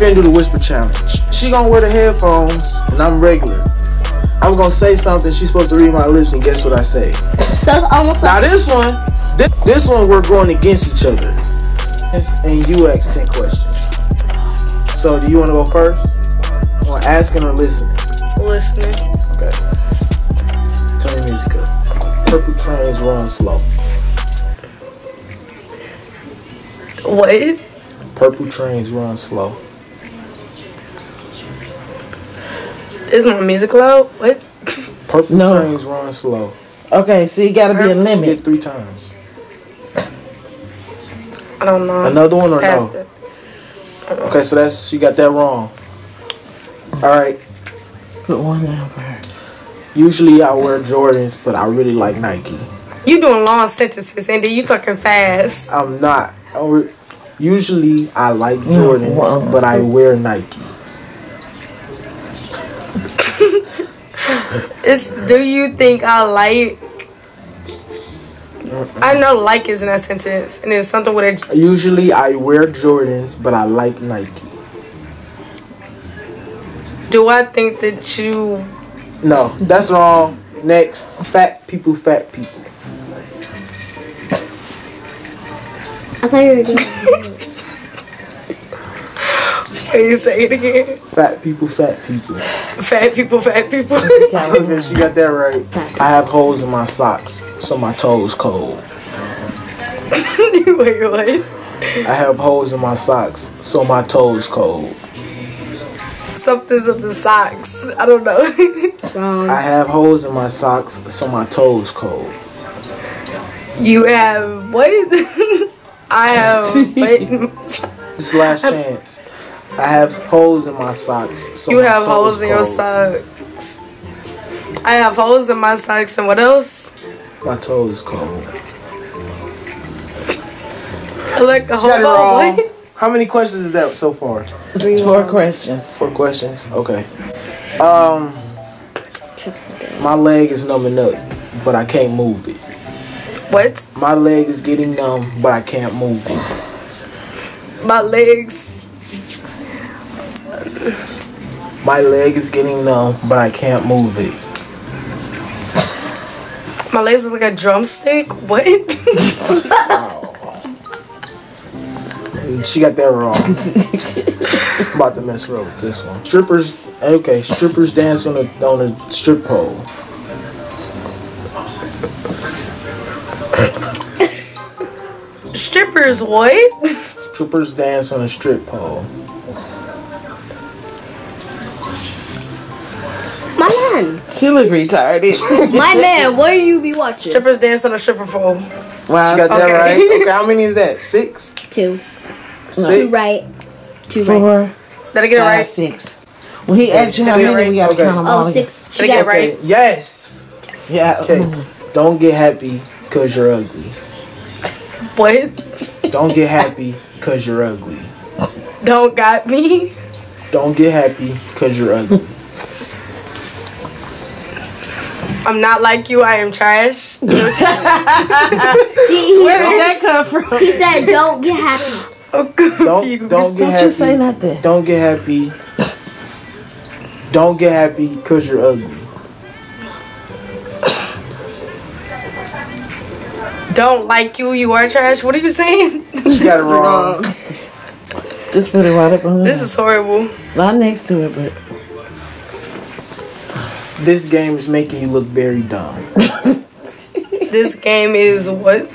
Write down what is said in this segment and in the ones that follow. finna do the whisper challenge. She gonna wear the headphones, and I'm regular. I'm gonna say something, she's supposed to read my lips, and guess what I say. So it's almost like— now this one we're going against each other. And you ask 10 questions. So do you wanna go first? Or asking or listening? Listening. Okay. Turn the music up. Purple trains run slow. What? Purple trains run slow. Is my music loud? What? Purple trains run slow. Okay, so you gotta be a limit. You get 3 times. I don't know. Another one or no? Okay, so that's— you got that wrong. Alright. Put one down for her. Usually I wear Jordans, but I really like Nike. You doing long sentences, and then you talking fast. I'm not. Usually I like Jordans, but I wear Nike. Do you think I like? I know like is in that sentence, and it's something with a— usually I wear Jordans, but I like Nike. Do I think that you— no, that's wrong. Next. Fat people, fat people. I thought you were doing Can you say it again? Fat people, fat people. Fat people, fat people. Okay, she got that right. I have holes in my socks, so my toes cold. Wait, what? I have holes in my socks, so my toes cold. Something's up the socks. I don't know. I have holes in my socks, so my toes cold. You have what? I have— this last chance. I have holes in my socks. So you have holes in your socks. I have holes in my socks, and what else? My toe is cold. I like a whole— how many questions is that so far? 4 questions. 4 questions. Okay. My leg is numbing up, but I can't move it. What? My leg is getting numb, but I can't move it. My legs— my leg is getting numb, but I can't move it. My legs look like a drumstick? What? Wow. She got that wrong. I'm about to mess her up with this one. Strippers— okay, strippers dance on a strip pole. Strippers what? Strippers dance on a strip pole. My man. She look retarded. My man, what do you be watching? Strippers dance on a stripper pole. Wow. She got that right. Okay, how many is that? 6? 2. 6? 2 right. 2 4, right. 4. Did I get it right? 6. Well, he asked you how many we got to count them all. Oh, 6. Did I get it right? Yes. Yeah. Okay. Don't get happy because you're ugly. What? Don't get happy because you're ugly. Don't got me? Don't get happy because you're ugly. I'm not like you, I am trash. Where did that come from? He said don't get happy. Don't get happy. You say nothing. Don't get happy. Don't get happy because you're ugly. Don't like you, you are trash. What are you saying? She got it wrong. Just put it right up on her. This is horrible. Not next to it, but this game is making you look very dumb. This game is what?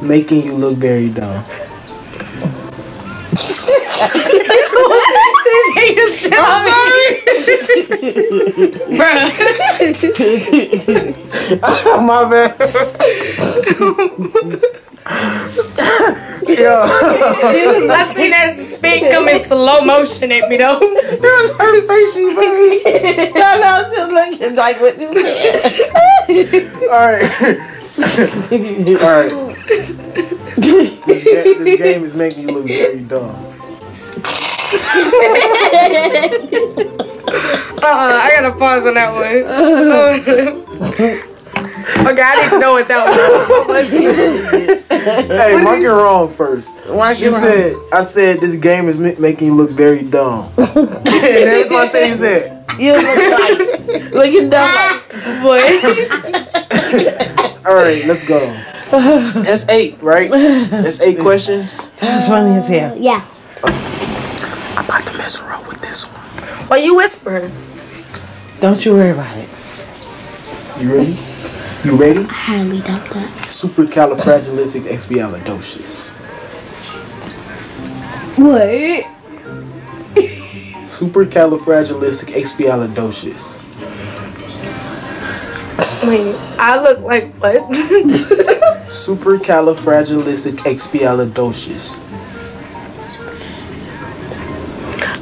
Making you look very dumb. Bruh. My bad. Yo. I seen that spin come in slow motion at me though. That was her face, you baby. No, she was looking like what you said. Alright. Alright. This game is making you look very dumb. I gotta pause on that one. Okay, I didn't know it that way. Hey, mark it wrong first. You said, I said this game is making you look very dumb. And that's what I said you said. You look like, looking dumb like, boy. All right, let's go. That's 8, right? That's 8 questions? That's funny as hell. Yeah. I'm about to mess around with this one. Why you whispering? Don't you worry about it. You ready? You ready? I highly doubt that. Supercalifragilisticexpialidocious. What? Supercalifragilisticexpialidocious. Wait, I look like what? Supercalifragilisticexpialidocious.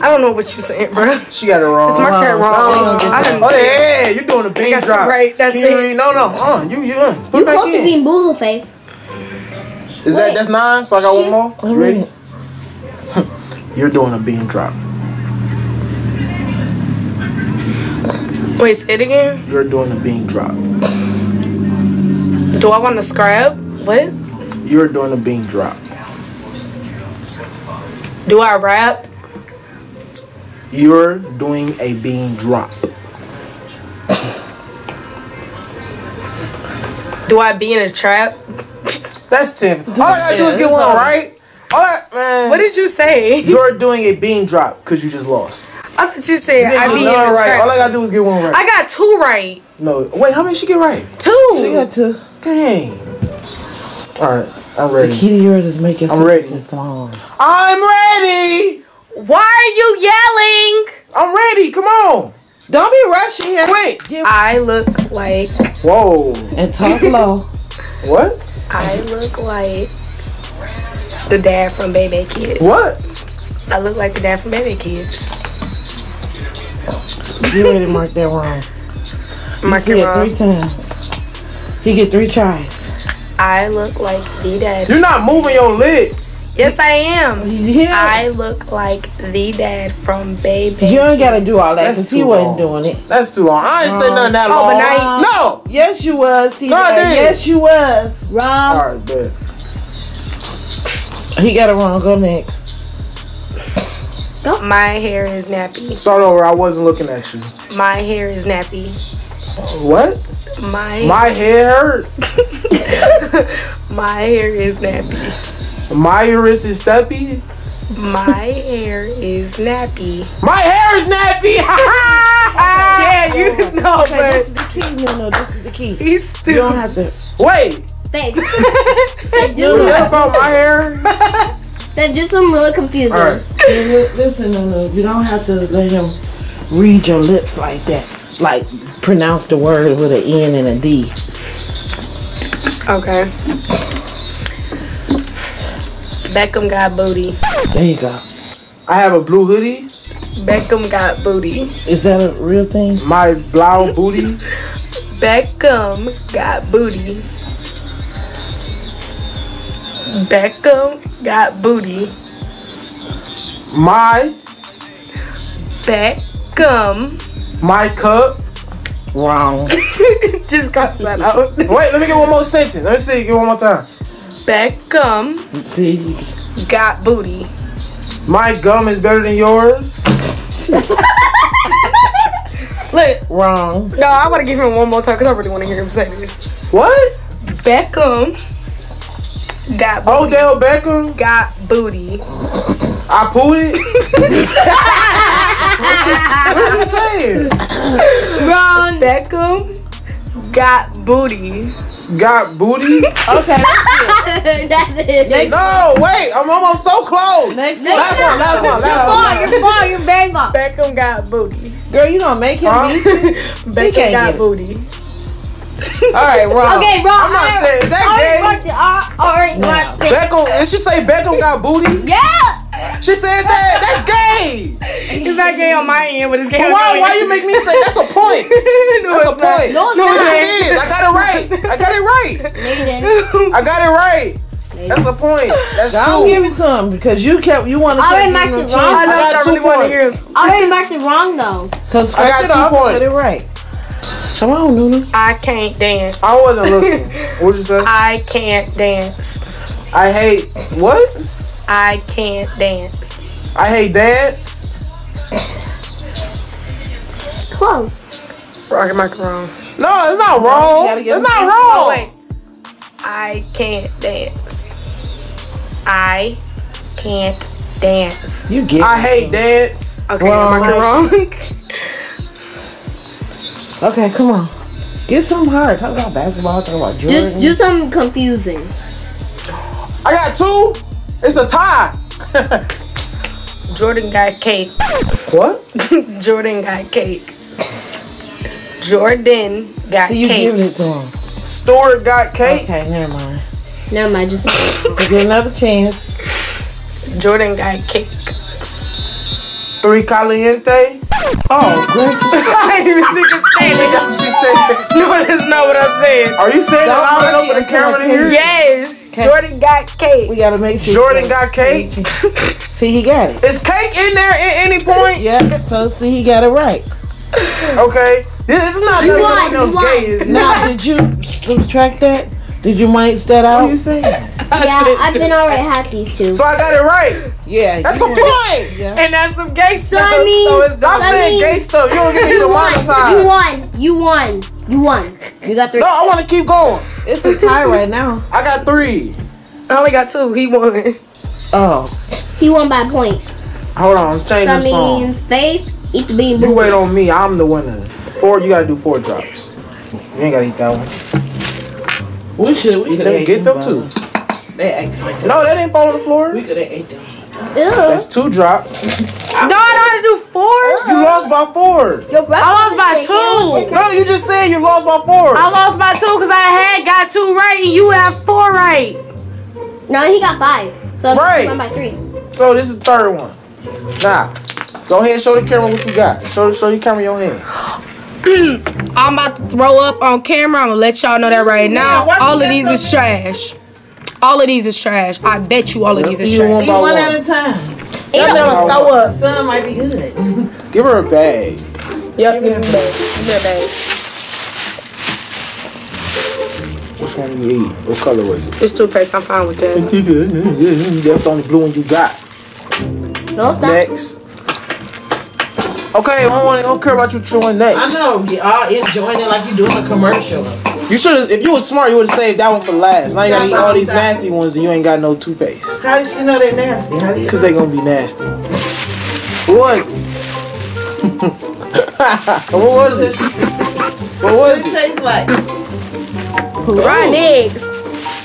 I don't know what you're saying, bro. She got it wrong. It's marked that wrong. Oh yeah, you're doing a bean drop. Right, that's it. No. Put it back in. You're supposed to be in Boozle Faith. Is that that's 9? So I got one more. You ready? You're doing a bean drop. Wait, say it again. You're doing a bean drop. Do I want to scrub? What? You're doing a bean drop. Do I rap? You're doing a bean drop. Do I be in a trap? That's 10. All I gotta do is get one, right? All right, man. What did you say? You're doing a bean drop because you just lost. I thought you said I be in a trap. All I gotta do is get one right. I got 2 right. No, wait, how many she get right? 2. She got 2. Dang. All right, I'm ready. The key to yours is make your sentences long. I'm ready. Why are you yelling? I'm ready. Come on. Don't be rushing. Quick. I look like. Whoa. And talk low. What? I look like the dad from Baby Kids. What? I look like the dad from Baby Kids. You already marked that wrong. Mark it wrong. 3 times. You get 3 tries. I look like the dad. You're not moving your lips. Yes, I am. Yeah. I look like the dad from Baby. You don't gotta do all that because he wasn't doing it. That's too long. I ain't say nothing that long. But now no. Yes, you was. Yes, you was. Wrong. All right, good. He got it wrong. Go next. Go. My hair is nappy. Start over. I wasn't looking at you. My hair is nappy. What? My hair hurt. My hair is nappy. My hair is nappy. My hair is nappy. My hair is nappy. Yeah, you know, okay, but this is the key. No, this is the key. He's stupid. You don't have to wait. They do that about my hair. They do some really confusing. All right. Listen, no, you don't have to let him read your lips like that. Like pronounce the words with an N and a D. Okay. Beckham got booty. There you go. I have a blue hoodie. Beckham got booty. Is that a real thing? My blow booty. Beckham got booty. Beckham got booty. My Beckham. My cup. Wrong. Just cross that out. Wait, let me get one more sentence. Let me see. Get one more time. Beckham got booty. My gum is better than yours. Look. Wrong. No, I want to give him one more time because I really want to hear him say this. What? Beckham got booty. Odell Beckham got booty. I pooted. What are you saying? Wrong. Beckham got booty. Got booty? Okay. That's it. Next wait. I'm almost so close. Last one. You're bang on. Beckham got booty. Girl, you gonna make him beat you? Beckham got booty. All right, wrong. Okay, wrong. I'm not saying that game. All right. Beckham, did she say Beckham got booty? Yeah. She said that. That's gay. It's not gay on my end, but it's gay on my end. Why you make me say that's a point? That's a point. No, it is. I got it right. That's a point. That's 2. Don't give it to him because you want to. I already marked it wrong. I got 2 points. I already marked it wrong though. So I got 2 points. Get it right. So I don't do nothing. I can't dance. I wasn't looking. What'd you say? I can't dance. I hate what? I can't dance. I hate dance. Close. Rocket macaron. No, it's not wrong. It's not wrong. Oh, wait. I can't dance. I can't dance. You get. I hate dance. Okay, am I wrong? Okay, come on. Get something hard. Talk about basketball. Talk about Jordan. Just do something confusing. I got two. It's a tie. Jordan got cake. What? Jordan got cake. Jordan got cake. So you give it to him. Store got cake. Okay, never mind. Never mind. Just get another chance. Jordan got cake. Three caliente. Oh, great. I didn't even speak a statement. That's what you said. No, that's not what I said. Are you saying that loud enough for the camera to hear? Yes. Cake. Jordan got cake. We gotta make sure. Jordan got cake. See, he got it. Is cake in there at any point? Yeah. So see, he got it right. Okay. This is not nothing else gay. Now, did you subtract that? Did you minus that out? What are you saying? Yeah, I've been already had these two. So I got it right. Yeah. That's a point. Yeah. And that's some gay stuff. So I mean, so it's not saying gay stuff. You don't get me the monetize. You won. You got three. No, I want to keep going. It's a tie right now. I got three. I only got two. He won. Oh. He won by a point. Hold on. I'm changing the song. So means Faith, eat the bean. You wait on me. I'm the winner. Four, you gotta do four drops. You ain't gotta eat that one. We could get them too. They acted like that. No, that didn't fall on the floor. We could have ate them. Ew. That's two drops. No, I know how to do four. You lost by four. I lost by two. No, you just said you lost by four. I lost by two because I got two right and you have four right. No, he got five. So right. I'm by three. So this is the third one. Now, go ahead and show the camera what you got. Show the camera your hand. I'm about to throw up on camera. I'm gonna let y'all know that right now. Yeah, all of these is trash. All of these is trash. I bet you all of these is trash. Eat one at a time. Eat them. Throw up. Some might be good. Give her a bag. Yep. Give her a bag. Which one do you eat? What color was it? It's toothpaste. I'm fine with that. That's the only blue one you got. No, stop. Next. Okay, I don't care about you chewing next. I know, y'all enjoying it like you doing a commercial. You should have, if you was smart, you would have saved that one for last. Now you gotta eat all these nasty ones and you ain't got no toothpaste. How does she know they're nasty? Because they gonna be nasty. What was it? What tastes like? Raw eggs.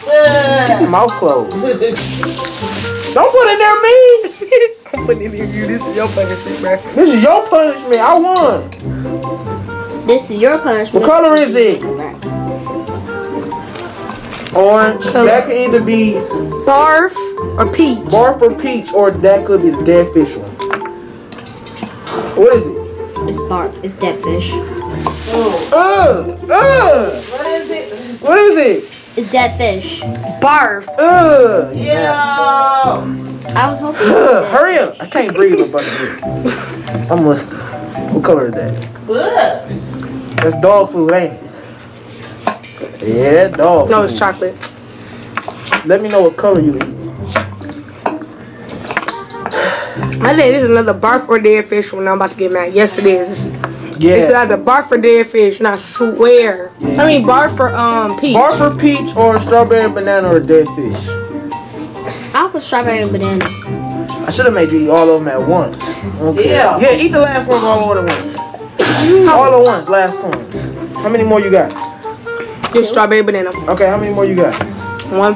Keep your mouth closed. Don't put it near me. I'm putting it in you. This is your punishment, bro. This is your punishment. I won. This is your punishment. What color is it? Orange. That could either be barf or peach. Barf or peach, or that could be the dead fish one. What is it? It's barf. It's dead fish. What is it? It's dead fish. Barf. Yeah. I was hoping. Hurry up! I can't breathe a bunch of I'm listening. What color is that? Ugh. That's dog food, ain't it? Yeah, dog food. No, it's chocolate. Let me know what color you eat. I think this is another barf or dead fish one. I'm about to get mad. Yes, it is. Yeah. It's either barf or dead fish, and I swear. Yeah. I mean, barf or peach. Barf or peach, or strawberry and banana, or dead fish. I'll put strawberry and banana. I should have made you eat all of them at once. Okay. Yeah, eat the last one all at once. All at once, last ones. How many more you got? Just strawberry banana. Okay, how many more you got? One.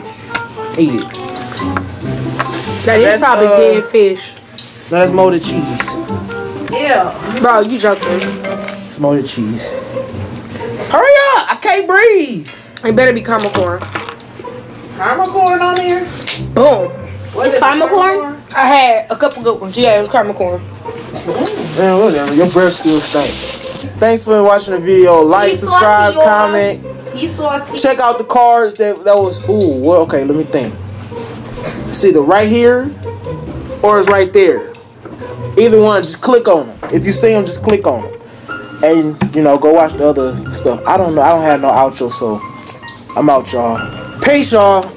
Eat it. That's probably dead fish. No, that's molded cheese. Yeah. Bro, you joking. It's molded cheese. Hurry up! I can't breathe! It better be caramel corn. Caramel corn on here? Boom. It's caramel corn? I had a couple good ones. Yeah, it was caramel corn. Man, look at me. Your breath still stinks. Thanks for watching the video. Like, subscribe, comment. Check out the cards that was... Ooh, well, okay, let me think. It's either right here or it's right there. Either one, just click on them. If you see them, just click on them. and you know, go watch the other stuff. I don't know, I don't have no outro, so I'm out, y'all. Peace, y'all.